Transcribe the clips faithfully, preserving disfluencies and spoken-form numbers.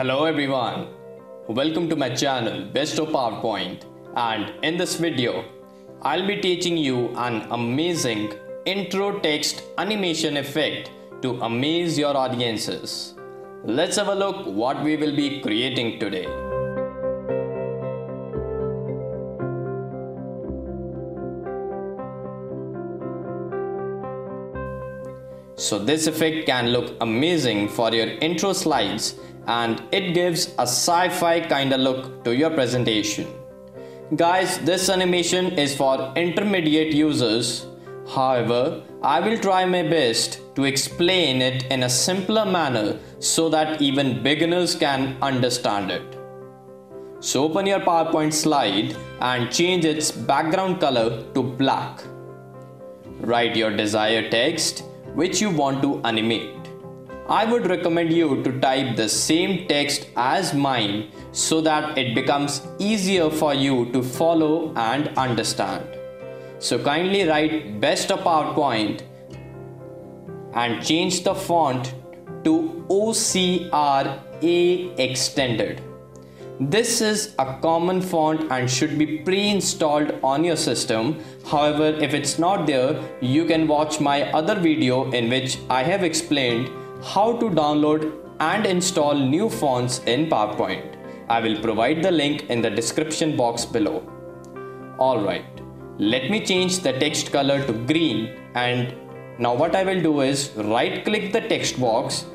Hello everyone, welcome to my channel Best of PowerPoint, and in this video I'll be teaching you an amazing intro text animation effect to amaze your audiences. Let's have a look what we will be creating today. So this effect can look amazing for your intro slides, and it gives a sci-fi kind of look to your presentation. Guys, this animation is for intermediate users. However, I will try my best to explain it in a simpler manner so that even beginners can understand it. So open your PowerPoint slide and change its background color to black. Write your desired text which you want to animate. I would recommend you to type the same text as mine so that it becomes easier for you to follow and understand. So kindly write Best of PowerPoint and change the font to O C R A Extended. This is a common font and should be pre-installed on your system. However, if it's not there, you can watch my other video in which I have explained how to download and install new fonts in PowerPoint. I will provide the link in the description box below. Alright, let me change the text color to green, and now what I will do is right click the text box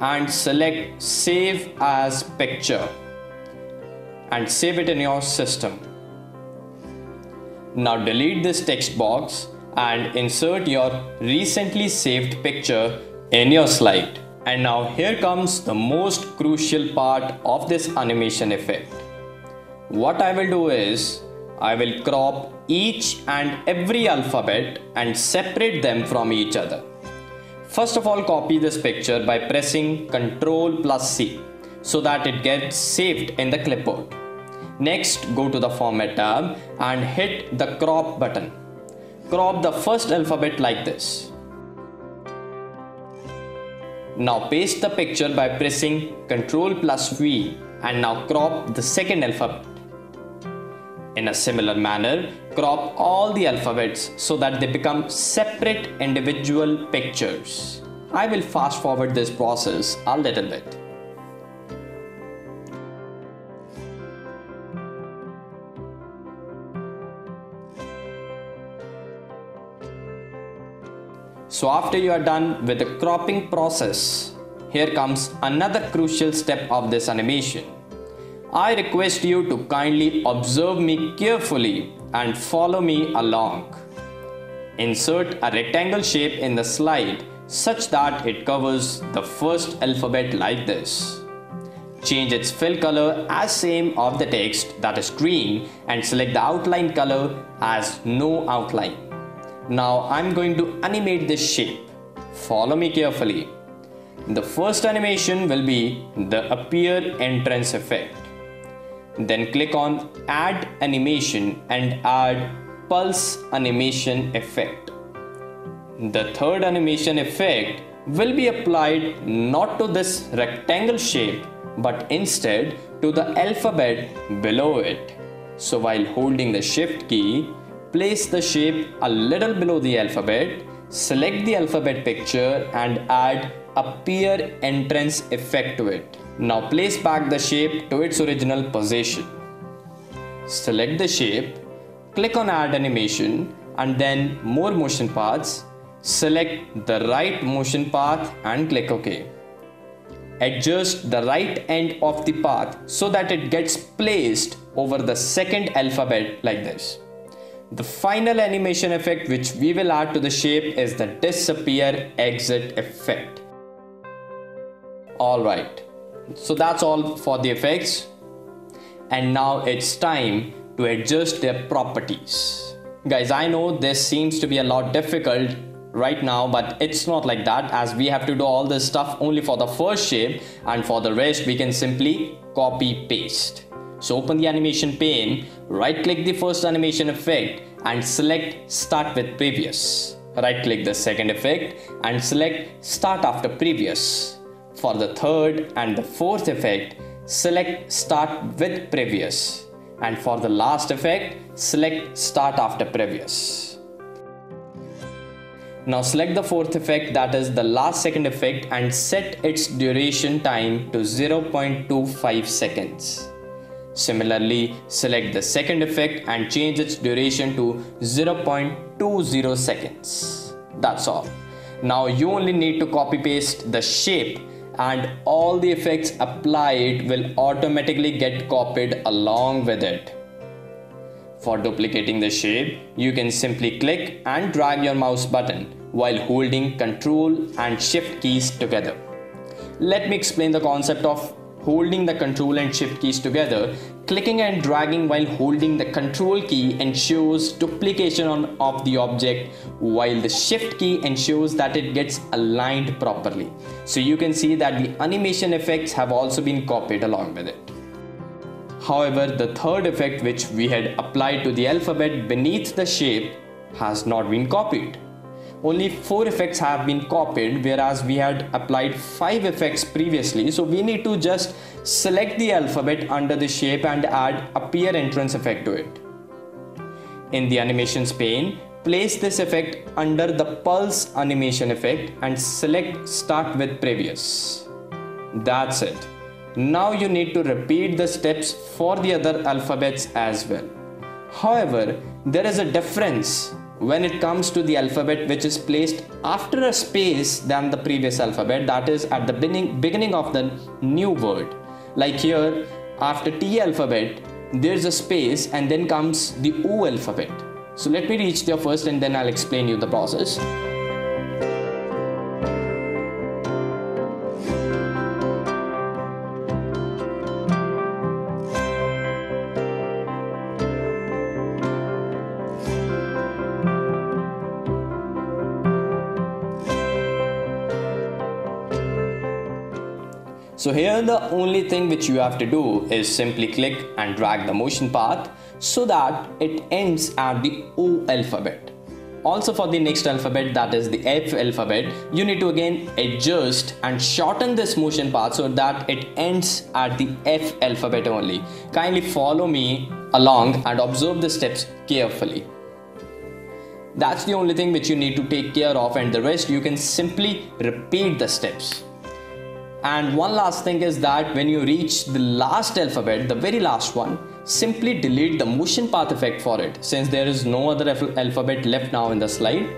and select Save as Picture. And save it in your system. Now delete this text box and insert your recently saved picture in your slide. And now here comes the most crucial part of this animation effect. What I will do is I will crop each and every alphabet and separate them from each other. First of all, copy this picture by pressing control plus C so that it gets saved in the clipboard. Next, go to the Format tab and hit the Crop button. Crop the first alphabet like this. Now paste the picture by pressing control plus V and now crop the second alphabet. In a similar manner, crop all the alphabets so that they become separate individual pictures. I will fast forward this process a little bit. So after you are done with the cropping process, here comes another crucial step of this animation. I request you to kindly observe me carefully and follow me along. Insert a rectangle shape in the slide such that it covers the first alphabet like this. Change its fill color as same of the text, that is green, and select the outline color as no outline. Now I'm going to animate this shape. Follow me carefully. The first animation will be the Appear Entrance effect. Then click on Add Animation and add Pulse Animation effect. The third animation effect will be applied not to this rectangle shape but instead to the alphabet below it. So while holding the Shift key, place the shape a little below the alphabet, select the alphabet picture and add Appear Entrance effect to it. Now place back the shape to its original position. Select the shape, click on Add Animation and then More Motion Paths. Select the right motion path and click OK. Adjust the right end of the path so that it gets placed over the second alphabet like this. The final animation effect which we will add to the shape is the Disappear Exit effect. Alright, so that's all for the effects. And now it's time to adjust their properties. Guys, I know this seems to be a lot difficult right now, but it's not like that, as we have to do all this stuff only for the first shape, and for the rest we can simply copy paste. So open the animation pane, right click the first animation effect and select Start with Previous. Right click the second effect and select Start after Previous. For the third and the fourth effect, select start with previous, and for the last effect select start after previous. Now select the fourth effect, that is the last second effect, and set its duration time to zero point two five seconds. Similarly, select the second effect and change its duration to zero point two zero seconds. That's all. Now you only need to copy paste the shape and all the effects applied will automatically get copied along with it. For duplicating the shape, you can simply click and drag your mouse button while holding Ctrl and Shift keys together. Let me explain the concept of holding the Ctrl and Shift keys together. Clicking and dragging while holding the Ctrl key ensures duplication on, of the object, while the Shift key ensures that it gets aligned properly. So you can see that the animation effects have also been copied along with it. However, the third effect, which we had applied to the alphabet beneath the shape, has not been copied. Only four effects have been copied, whereas we had applied five effects previously. So we need to just select the alphabet under the shape and add appear entrance effect to it. In the animations pane, place this effect under the pulse animation effect and select start with previous. That's it. Now you need to repeat the steps for the other alphabets as well. However, there is a difference when it comes to the alphabet which is placed after a space than the previous alphabet, that is at the beginning of the new word. Like here, after T alphabet, there's a space and then comes the O alphabet. So let me reach there first and then I'll explain you the process. So here the only thing which you have to do is simply click and drag the motion path so that it ends at the O alphabet. Also for the next alphabet, that is the F alphabet, you need to again adjust and shorten this motion path so that it ends at the F alphabet only. Kindly follow me along and observe the steps carefully. That's the only thing which you need to take care of, and the rest you can simply repeat the steps. And one last thing is that when you reach the last alphabet, the very last one, simply delete the motion path effect for it, since there is no other alphabet left now in the slide.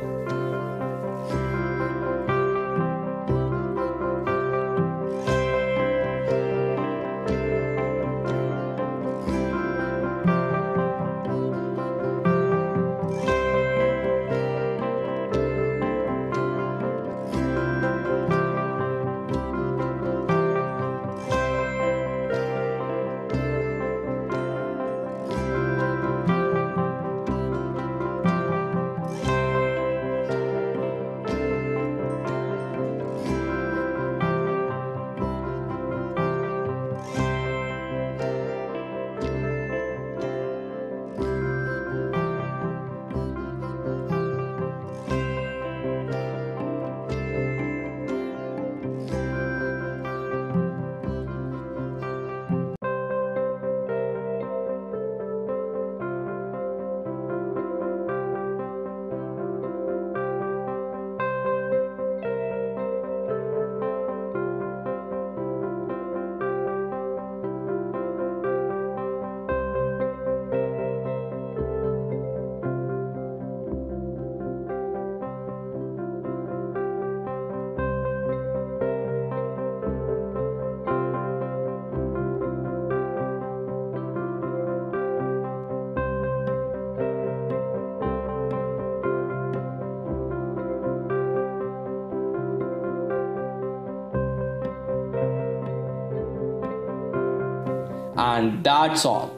And that's all.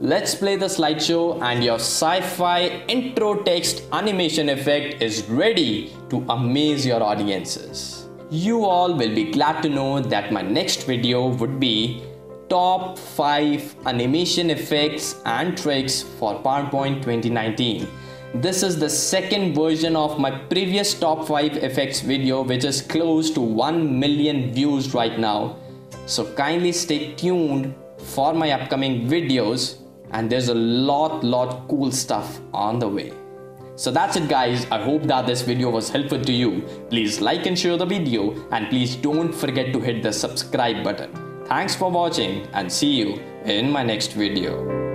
Let's play the slideshow and your sci-fi intro text animation effect is ready to amaze your audiences. You all will be glad to know that my next video would be top five animation effects and tricks for PowerPoint twenty nineteen. This is the second version of my previous top five effects video, which is close to one million views right now. So kindly stay tuned for my upcoming videos, and there's a lot lot cool stuff on the way. So that's it guys, I hope that this video was helpful to you. Please like and share the video, and please don't forget to hit the subscribe button. Thanks for watching, and see you in my next video.